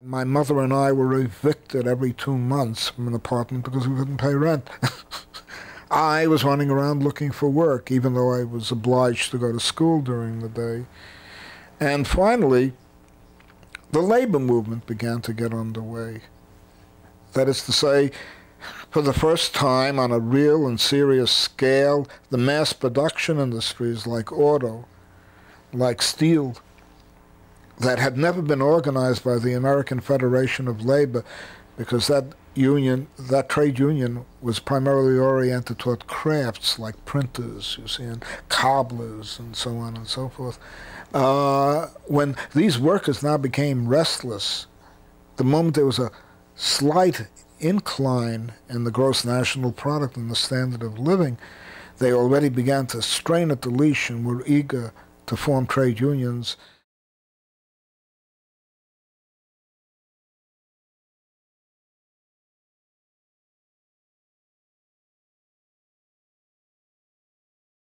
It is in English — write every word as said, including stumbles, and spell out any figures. My mother and I were evicted every two months from an apartment because we couldn't pay rent. I was running around looking for work, even though I was obliged to go to school during the day. And finally, the labor movement began to get underway. That is to say, for the first time on a real and serious scale, the mass production industries like auto, like steel, that had never been organized by the American Federation of Labor, because that union, that trade union was primarily oriented toward crafts like printers, you see, and cobblers and so on and so forth. Uh, when these workers now became restless, the moment there was a slight incline in the gross national product and the standard of living, they already began to strain at the leash and were eager to form trade unions.